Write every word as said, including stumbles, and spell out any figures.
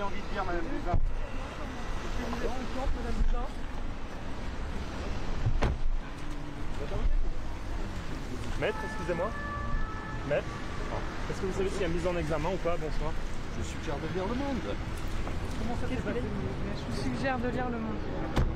aviez envie de dire, madame Buzyn? Est-ce que vous êtes contente, madame Buzyn? Maître, excusez-moi. Maître, est-ce que vous savez s'il y a mise en examen ou pas? Bonsoir. Je suggère de lire Le Monde. Comment ça se passe? Je vous suggère de lire Le Monde.